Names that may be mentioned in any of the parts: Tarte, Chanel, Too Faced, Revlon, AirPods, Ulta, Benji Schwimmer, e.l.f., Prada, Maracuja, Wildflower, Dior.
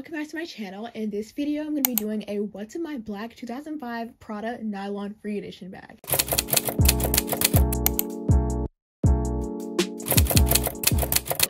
Welcome back to my channel. In this video, I'm going to be doing a What's in My Black 2005 Prada Nylon Free Edition bag.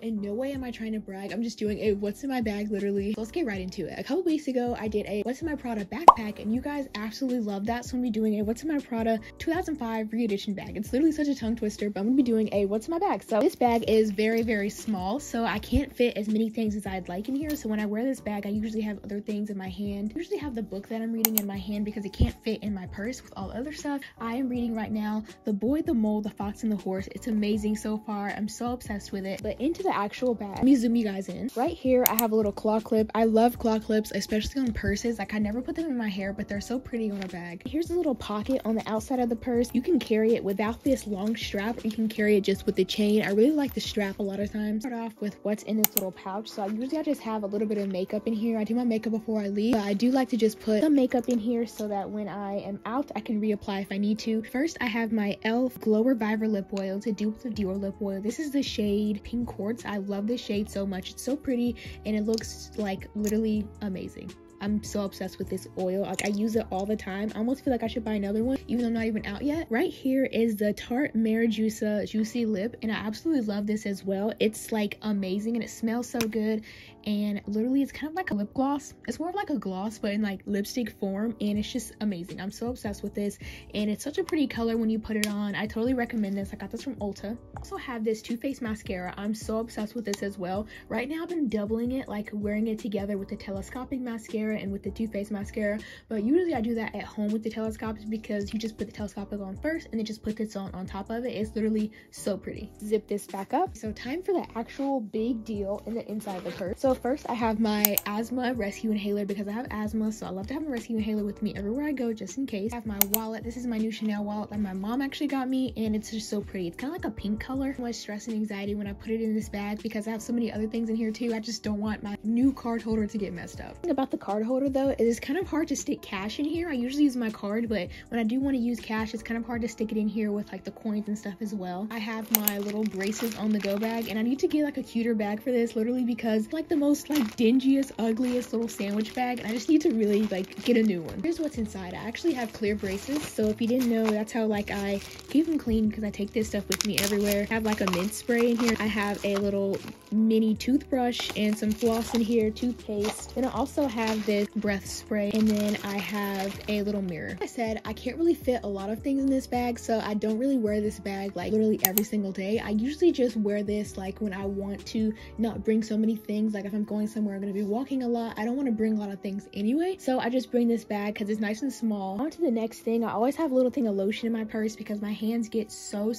In no way am I trying to brag, I'm just doing a what's in my bag literally. So let's get right into it. A couple weeks ago, I did a what's in my Prada backpack and you guys absolutely loved that. So I'm gonna be doing a what's in my Prada 2005 re-edition bag. It's literally such a tongue twister, but I'm gonna be doing a what's in my bag. So this bag is very, very small. So I can't fit as many things as I'd like in here. So when I wear this bag, I usually have other things in my hand. I usually have the book that I'm reading in my hand because it can't fit in my purse with all the other stuff. I am reading right now, The Boy, the Mole, the Fox, and the Horse. It's amazing so far. I'm so obsessed with it. But into the actual bag, let me zoom you guys in. Right here I have a little claw clip. I love claw clips, especially on purses. Like I never put them in my hair, but they're so pretty on a bag. Here's a little pocket on the outside of the purse. You can carry it without this long strap, or you can carry it just with the chain. I really like the strap a lot of times. Start off with what's in this little pouch. So I just have a little bit of makeup in here. I do my makeup before I leave, but I do like to just put some makeup in here so that when I am out I can reapply if I need to. First I have my e.l.f. Glow Reviver Lip Oil. It's a dupe of Dior Lip Oil. This is the shade Pink Quartz. I love this shade so much. It's so pretty and it looks like literally amazing. I'm so obsessed with this oil. Like I use it all the time. I almost feel like I should buy another one even though I'm not even out yet. Right here is the Tarte Maracuja Juicy Lip and I absolutely love this as well. It's like amazing and it smells so good and literally it's kind of like a lip gloss. It's more of like a gloss but in like lipstick form and it's just amazing. I'm so obsessed with this and it's such a pretty color when you put it on. I totally recommend this. I got this from Ulta. I also have this Too Faced mascara. I'm so obsessed with this as well. Right now I've been doubling it, like wearing it together with the telescopic mascara and with the Too Faced mascara, but usually I do that at home with the telescopic because you just put the telescopic on first and then just put this on top of it. It's literally so pretty. Zip this back up. So time for the actual big deal in the inside of the purse. So first I have my asthma rescue inhaler because I have asthma, so I love to have my rescue inhaler with me everywhere I go just in case. I have my wallet. This is my new Chanel wallet that my mom actually got me and it's just so pretty. It's kind of like a pink color. So much stress and anxiety when I put it in this bag because I have so many other things in here too. I just don't want my new card holder to get messed up. About the card holder though, it is kind of hard to stick cash in here. I usually use my card, but when I do want to use cash it's kind of hard to stick it in here with like the coins and stuff as well. I have my little braces on the go bag and I need to get like a cuter bag for this literally because it's like the most like dingiest, ugliest little sandwich bag and I just need to really like get a new one. Here's what's inside. I actually have clear braces, so if you didn't know, that's how like I keep them clean because I take this stuff with me everywhere. I have like a mint spray in here. I have a little mini toothbrush and some floss in here, toothpaste, and I also have this breath spray and then I have a little mirror. Like I said, I can't really fit a lot of things in this bag, so I don't really wear this bag like literally every single day. I usually just wear this like when I want to not bring so many things. Like if I'm going somewhere, I'm gonna be walking a lot. I don't want to bring a lot of things anyway, so I just bring this bag because it's nice and small. On to the next thing. I always have a little thing of lotion in my purse because my hands get so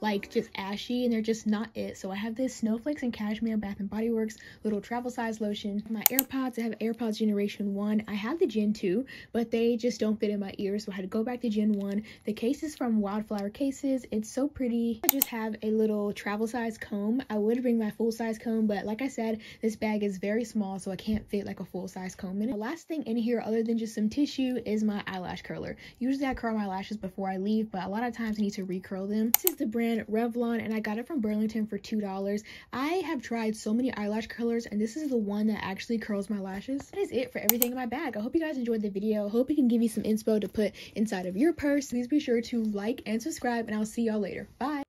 like just ashy and they're just not it. So I have this Snowflakes and Cashmere Bath and Body Works little travel size lotion. My AirPods. I have AirPods generation 1. I had the gen 2 but they just don't fit in my ears, so I had to go back to gen 1. The case is from Wildflower Cases. It's so pretty. I just have a little travel size comb. I would bring my full size comb, but like I said, this bag is very small so I can't fit like a full size comb in it. The last thing in here other than just some tissue is my eyelash curler. Usually I curl my lashes before I leave, but a lot of times I need to recurl them. This is the brand Revlon and I got it from Burlington for $2. I have tried so many eyelash curlers and this is the one that actually curls my lashes. That is it for everything in my bag. I hope you guys enjoyed the video. I hope it can give you some inspo to put inside of your purse. Please be sure to like and subscribe and I'll see y'all later. Bye.